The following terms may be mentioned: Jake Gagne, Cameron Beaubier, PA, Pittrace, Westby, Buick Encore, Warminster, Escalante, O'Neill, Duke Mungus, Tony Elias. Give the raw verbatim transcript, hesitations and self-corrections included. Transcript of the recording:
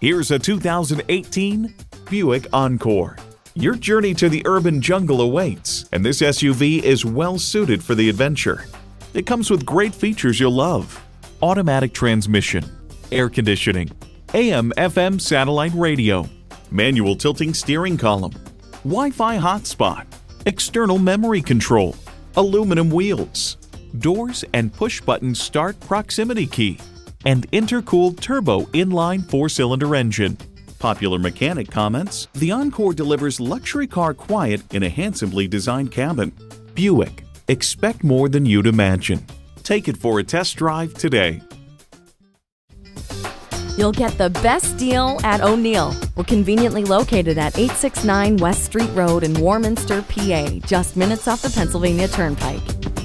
Here's a two thousand eighteen Buick Encore. Your journey to the urban jungle awaits, and this S U V is well suited for the adventure. It comes with great features you'll love: automatic transmission, air conditioning, A M F M satellite radio, manual tilting steering column, Wi-Fi hotspot, external memory control, aluminum wheels, doors and push-button start proximity key, and intercooled turbo inline four-cylinder engine. Popular mechanic comments, the Encore delivers luxury car quiet in a handsomely designed cabin. Buick, expect more than you'd imagine. Take it for a test drive today. You'll get the best deal at O'Neill. We're conveniently located at eight six nine West Street Road in Warminster, P A, just minutes off the Pennsylvania Turnpike.